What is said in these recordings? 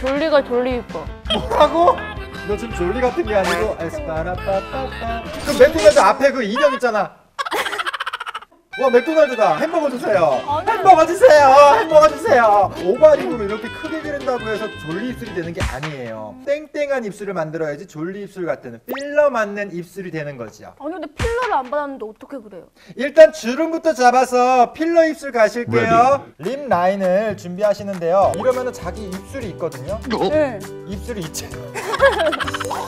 졸리가 졸리 이뻐. 뭐라고? 너 지금 졸리 같은 게 아니고 에스파라빠빠빠. 그 맥도날드 앞에 그 인형 있잖아. 와, 맥도날드다. 햄버거 주세요. 햄버거 주세요. 햄버거 주세요. 오버립으로 이렇게 크게 기른다고 해서 졸리 입술이 되는 게 아니에요. 땡땡한 입술을 만들어야지 졸리 입술 같은 필러 맞는 입술이 되는 거지요. 아니 근데 필러를 안 받았는데 어떻게 그래요? 일단 주름부터 잡아서 필러 입술 가실게요. 립 라인을 준비하시는데요. 이러면은 자기 입술이 있거든요. 네. 입술이 있잖아요.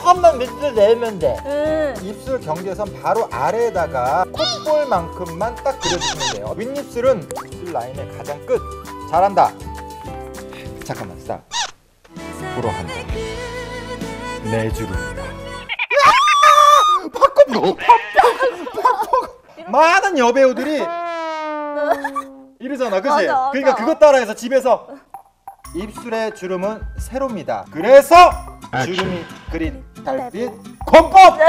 조금만 밑으로 내면 돼. 입술 경계선 바로 아래에다가 콧볼만큼만 딱 그려주시면 돼요. 윗입술은 입술 라인의 가장 끝. 잘한다. 잠깐만, 스탑. 불어한다. 내 주름이다. 바꿔. 많은 여배우들이 이러잖아, 그치? 맞아. 그러니까 그것 따라해서 집에서 입술의 주름은 세로입니다. 그래서 주름이 그린 달빛 권법!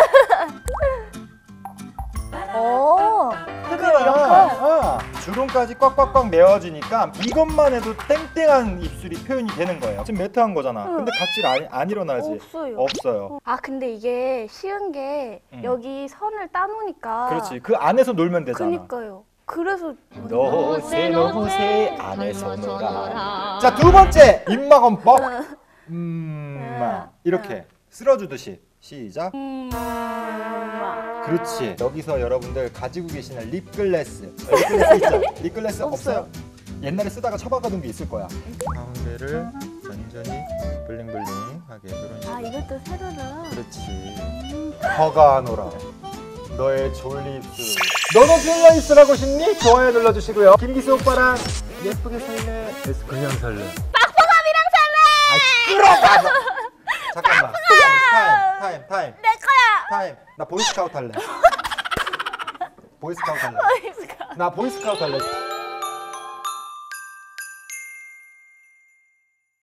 오, 그러니까 주름까지 꽉꽉꽉 메워지니까 이것만 해도 땡땡한 입술이 표현이 되는 거예요. 지금 매트한 거잖아. 근데 각질 안 일어나지? 없어요. 아 근데 이게 쉬운 게 여기 선을 따놓으니까. 그렇지. 그 안에서 놀면 되잖아. 그니까요. 그래서 노세 안에서 놀아. 자, 두 번째 입마검법. 이렇게 쓸어주듯이 시작. 그렇지. 여기서 여러분들 가지고 계시는 립글래스 있죠? 립글래스 없어요. 옛날에 쓰다가 처박아둔 게 있을 거야. 가운데를 전전히 블링블링하게 그런 식으로. 아, 이것도 세로로. 그렇지. 허가노라 너의 졸리 입술. 너도 필러 입술하고 싶니? 좋아요 눌러주시고요. 김기수 오빠랑 예쁘게 살래? 그냥 살래. 박보검이랑 살래. 아, 끌어. 잠깐만. 타임. 내 거야. 타임. 나 보이스카우트 할래. 나 보이스카우트 할래.